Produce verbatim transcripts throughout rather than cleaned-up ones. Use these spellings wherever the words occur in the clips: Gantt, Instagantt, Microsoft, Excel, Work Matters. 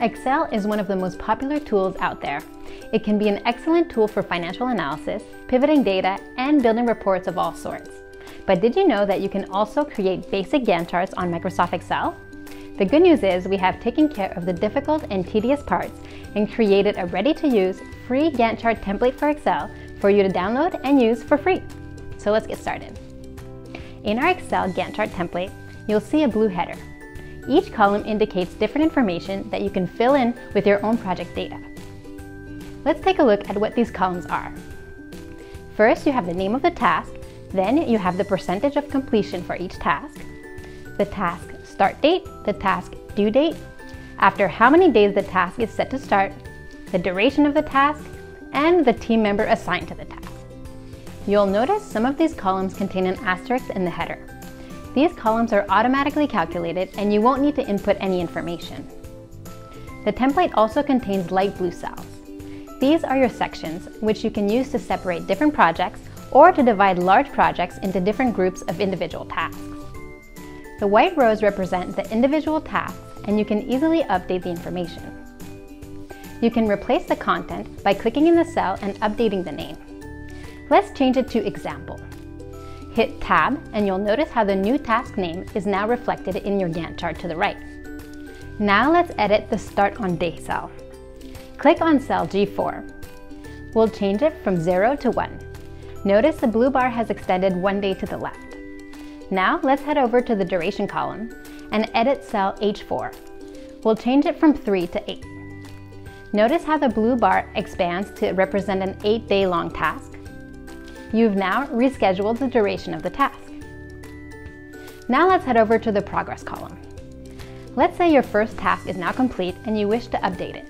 Excel is one of the most popular tools out there. It can be an excellent tool for financial analysis, pivoting data, and building reports of all sorts. But did you know that you can also create basic Gantt charts on Microsoft Excel? The good news is we have taken care of the difficult and tedious parts and created a ready-to-use free Gantt chart template for Excel for you to download and use for free. So let's get started. In our Excel Gantt chart template, you'll see a blue header. Each column indicates different information that you can fill in with your own project data. Let's take a look at what these columns are. First, you have the name of the task, then you have the percentage of completion for each task, the task start date, the task due date, after how many days the task is set to start, the duration of the task, and the team member assigned to the task. You'll notice some of these columns contain an asterisk in the header. These columns are automatically calculated and you won't need to input any information. The template also contains light blue cells. These are your sections, which you can use to separate different projects or to divide large projects into different groups of individual tasks. The white rows represent the individual tasks and you can easily update the information. You can replace the content by clicking in the cell and updating the name. Let's change it to example. Hit Tab and you'll notice how the new task name is now reflected in your Gantt chart to the right. Now let's edit the Start on Day cell. Click on cell G four. We'll change it from zero to one. Notice the blue bar has extended one day to the left. Now let's head over to the Duration column and edit cell H four. We'll change it from three to eight. Notice how the blue bar expands to represent an eight day long task. You've now rescheduled the duration of the task. Now let's head over to the Progress column. Let's say your first task is now complete and you wish to update it.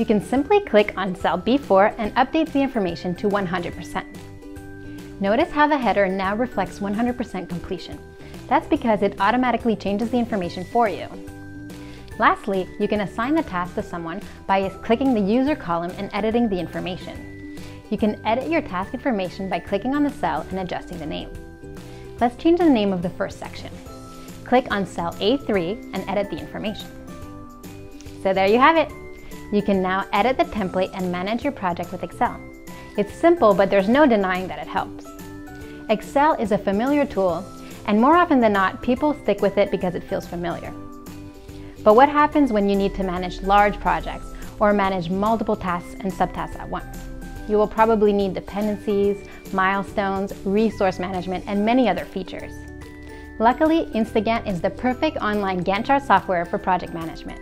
You can simply click on cell B four and update the information to one hundred percent. Notice how the header now reflects one hundred percent completion. That's because it automatically changes the information for you. Lastly, you can assign the task to someone by clicking the User column and editing the information. You can edit your task information by clicking on the cell and adjusting the name. Let's change the name of the first section. Click on cell A three and edit the information. So there you have it. You can now edit the template and manage your project with Excel. It's simple, but there's no denying that it helps. Excel is a familiar tool, and more often than not, people stick with it because it feels familiar. But what happens when you need to manage large projects or manage multiple tasks and subtasks at once? You will probably need dependencies, milestones, resource management, and many other features. Luckily, Instagantt is the perfect online Gantt chart software for project management.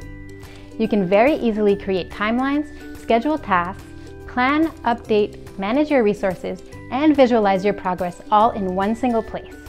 You can very easily create timelines, schedule tasks, plan, update, manage your resources, and visualize your progress all in one single place.